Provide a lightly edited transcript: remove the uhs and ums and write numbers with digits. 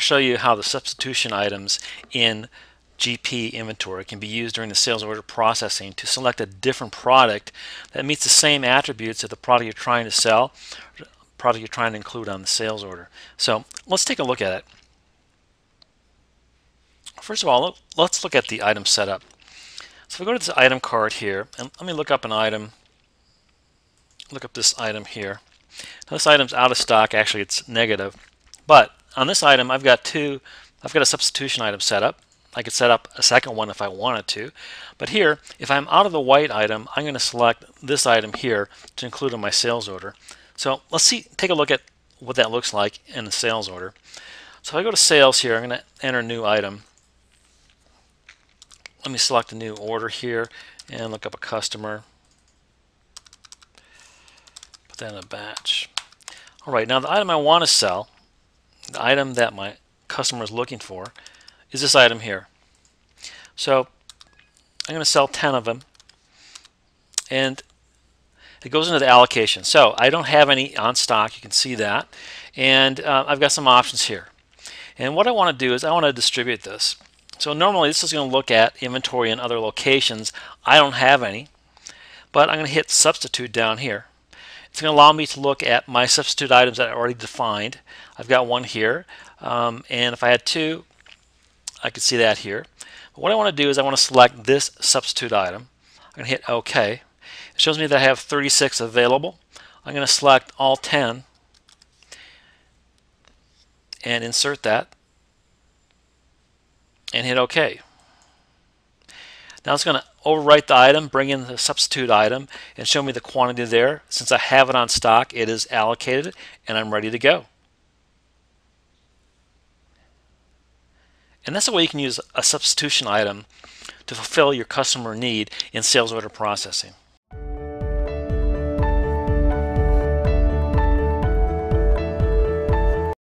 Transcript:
to show you how the substitution items in GP inventory can be used during the sales order processing to select a different product that meets the same attributes of the product you're trying to sell, product you're trying to include on the sales order. So let's take a look at it. First of all, let's look at the item setup. So we go to this item card here, and let me look up an item. Look up this item here. Now this item's out of stock. Actually, it's negative. But on this item, I've got a substitution item set up. I could set up a second one if I wanted to. But here, if I'm out of the white item, I'm going to select this item here to include in my sales order. So let's take a look at what that looks like in the sales order. So if I go to sales here, I'm going to enter new item. Let me select a new order here and look up a customer. Put that in a batch. All right, now the item I want to sell, the item that my customer is looking for, is this item here. So I'm going to sell 10 of them, and it goes into the allocation. So I don't have any on stock, you can see that, and I've got some options here. And what I want to do is I want to distribute this. So normally this is going to look at inventory in other locations. I don't have any, but I'm going to hit substitute down here. It's going to allow me to look at my substitute items that I already defined. I've got one here, and if I had two, I could see that here. But what I want to do is I want to select this substitute item. I'm going to hit OK. It shows me that I have 36 available. I'm going to select all 10 and insert that and hit OK. Now it's going to overwrite the item, bring in the substitute item, and show me the quantity there. Since I have it on stock, it is allocated, and I'm ready to go. And that's the way you can use a substitution item to fulfill your customer need in sales order processing.